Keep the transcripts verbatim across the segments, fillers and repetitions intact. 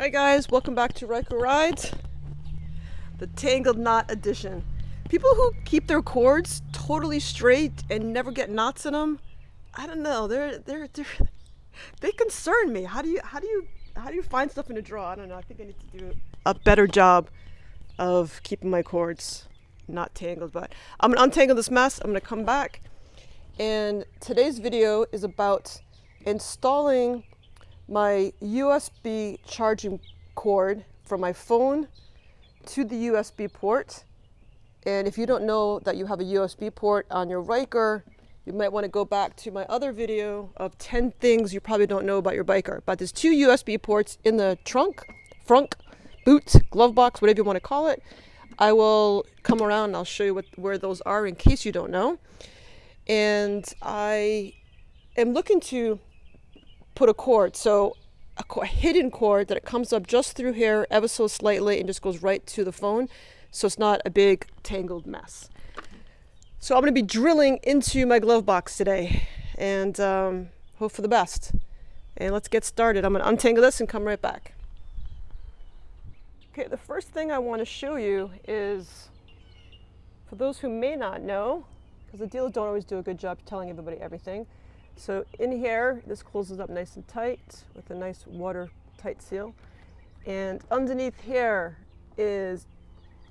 Hi guys, welcome back to Ryker Rydes, the Tangled Knot Edition. People who keep their cords totally straight and never get knots in them, I don't know, they're they're, they're they concern me. How do you how do you how do you find stuff in a drawer? I don't know. I think I need to do a better job of keeping my cords not tangled. But I'm gonna untangle this mess. I'm gonna come back, and today's video is about installing my U S B charging cord from my phone to the U S B port. And if you don't know that you have a U S B port on your Ryker, you might want to go back to my other video of ten things you probably don't know about your Ryker. But there's two U S B ports in the trunk, frunk, boot, glove box, whatever you want to call it. I will come around and I'll show you what, where those are in case you don't know. And I am looking to put a cord, so a, a hidden cord that it comes up just through here ever so slightly and just goes right to the phone, so it's not a big tangled mess. So I'm going to be drilling into my glove box today, and um, hope for the best. And let's get started. I'm going to untangle this and come right back. Okay, the first thing I want to show you is, for those who may not know, because the dealers don't always do a good job telling everybody everything. So in here, this closes up nice and tight with a nice watertight seal. And underneath here is,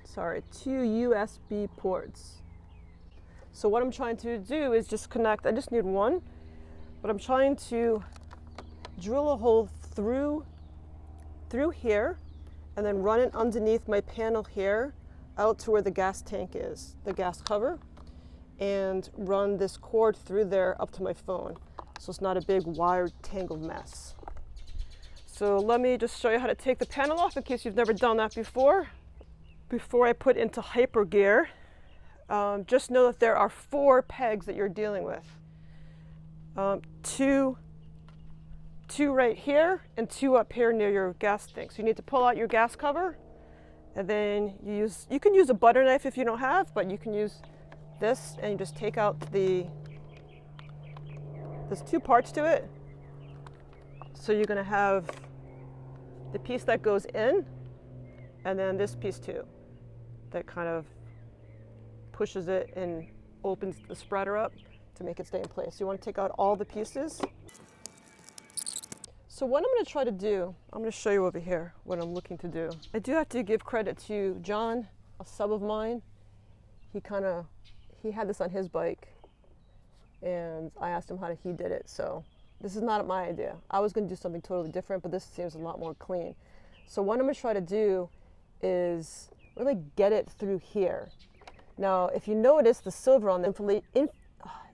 sorry, two U S B ports. So what I'm trying to do is just connect, I just need one, but I'm trying to drill a hole through, through here, and then run it underneath my panel here out to where the gas tank is, the gas cover, and run this cord through there up to my phone, so it's not a big wired tangled mess. So let me just show you how to take the panel off in case you've never done that before. Before I put into hyper gear, um, just know that there are four pegs that you're dealing with. Um, two, two right here and two up here near your gas tank. So you need to pull out your gas cover, and then you use, you can use a butter knife if you don't have, but you can use this, and you just take out the, there's two parts to it. So you're gonna have the piece that goes in, and then this piece too, that kind of pushes it and opens the spreader up to make it stay in place. You wanna take out all the pieces. So what I'm gonna try to do, I'm gonna show you over here what I'm looking to do. I do have to give credit to John, a sub of mine. He kind of, he had this on his bike, and I asked him how he did it. So this is not my idea. I was going to do something totally different, but this seems a lot more clean. So what I'm going to try to do is really get it through here. Now, if you notice the silver on the insulate, in,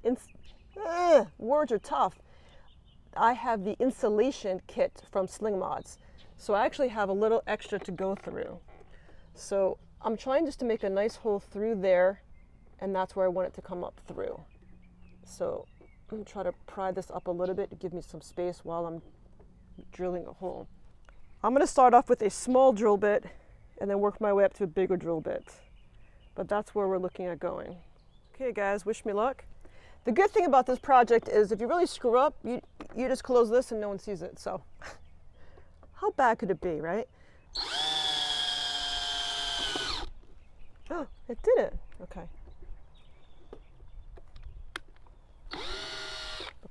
in, uh, words are tough. I have the insulation kit from Sling Mods. So I actually have a little extra to go through. So I'm trying just to make a nice hole through there, and that's where I want it to come up through. So I'm gonna try to pry this up a little bit to give me some space while I'm drilling a hole. I'm gonna start off with a small drill bit and then work my way up to a bigger drill bit. But that's where we're looking at going. Okay guys, wish me luck. The good thing about this project is if you really screw up, you, you just close this and no one sees it, so. How bad could it be, right? Oh, it did it, okay.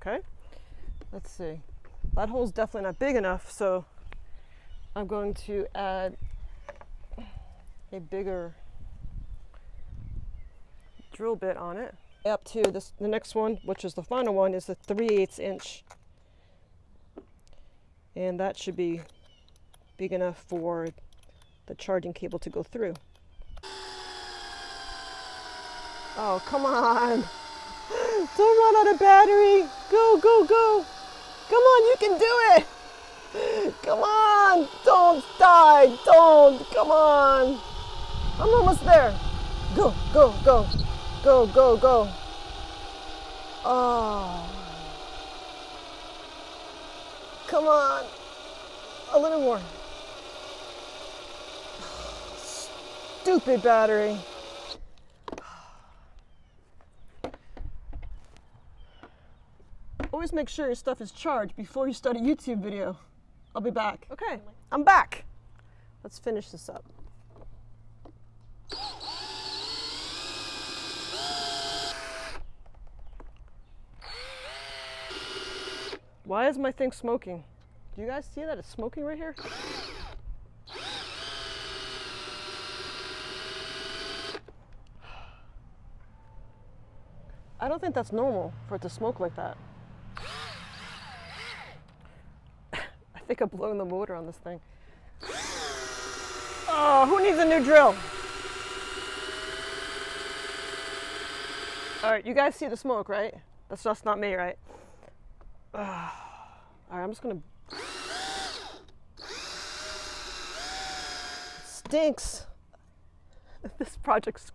Okay, let's see. That hole's definitely not big enough, so I'm going to add a bigger drill bit on it. Up to this, the next one, which is the final one, is the three eighths inch. And that should be big enough for the charging cable to go through. Oh, come on. Don't run out of battery. Go, go, go. Come on, you can do it. Come on. Don't die. Don't. Come on. I'm almost there. Go, go, go. Go, go, go. Oh. Come on. A little more. Stupid battery. Always make sure your stuff is charged before you start a YouTube video. I'll be back. Okay, I'm back. Let's finish this up. Why is my thing smoking? Do you guys see that? It's smoking right here. I don't think that's normal for it to smoke like that. I think I'm blowing the motor on this thing. Oh, who needs a new drill? All right, you guys see the smoke, right? That's just not me, right? All right, I'm just gonna. It stinks. This project's.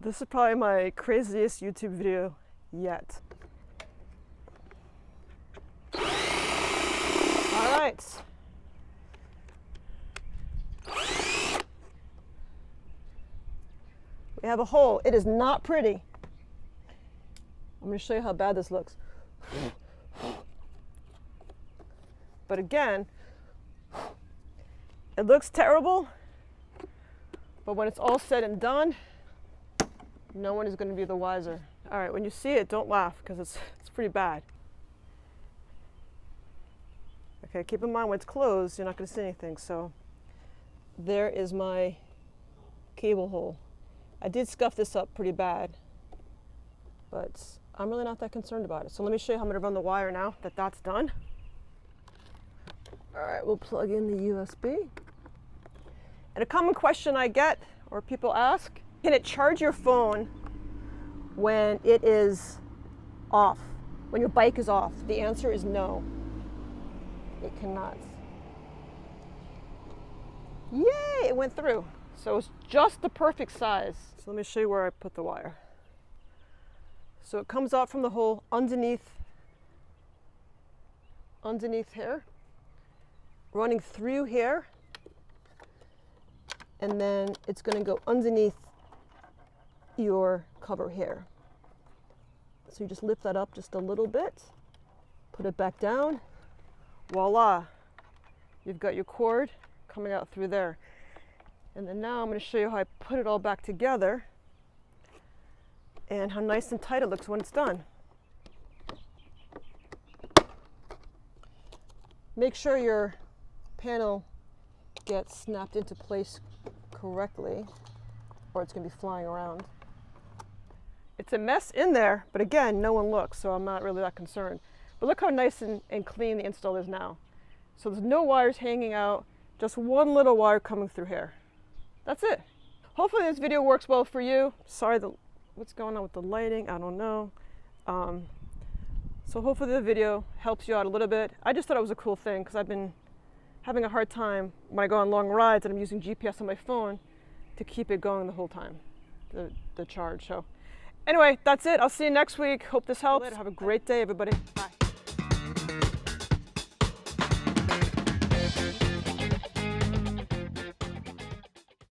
This is probably my craziest YouTube video yet. All right. We have a hole. It is not pretty. I'm gonna show you how bad this looks. But again, it looks terrible, but when it's all said and done, no one is going to be the wiser. All right, when you see it, don't laugh, because it's, it's pretty bad. Okay, keep in mind when it's closed, you're not going to see anything. So there is my cable hole. I did scuff this up pretty bad, but I'm really not that concerned about it. So let me show you how I'm going to run the wire now that that's done. All right, we'll plug in the U S B. And a common question I get, or people ask, can it charge your phone when it is off, when your bike is off? The answer is no, it cannot. Yay, it went through. So it's just the perfect size. So let me show you where I put the wire. So it comes out from the hole underneath, underneath here, running through here, and then it's gonna go underneath your cover here. So you just lift that up just a little bit, put it back down, voila. You've got your cord coming out through there. And then now I'm gonna show you how I put it all back together and how nice and tight it looks when it's done. Make sure your panel gets snapped into place correctly, or it's gonna be flying around. It's a mess in there, but again, no one looks, so I'm not really that concerned. But look how nice and, and clean the install is now. So there's no wires hanging out, just one little wire coming through here. That's it. Hopefully this video works well for you. Sorry, the, what's going on with the lighting? I don't know. Um, so hopefully the video helps you out a little bit. I just thought it was a cool thing, because I've been having a hard time when I go on long rides and I'm using G P S on my phone to keep it going the whole time, the, the charge. So anyway, that's it. I'll see you next week. Hope this helps. Have a great day, everybody. Bye.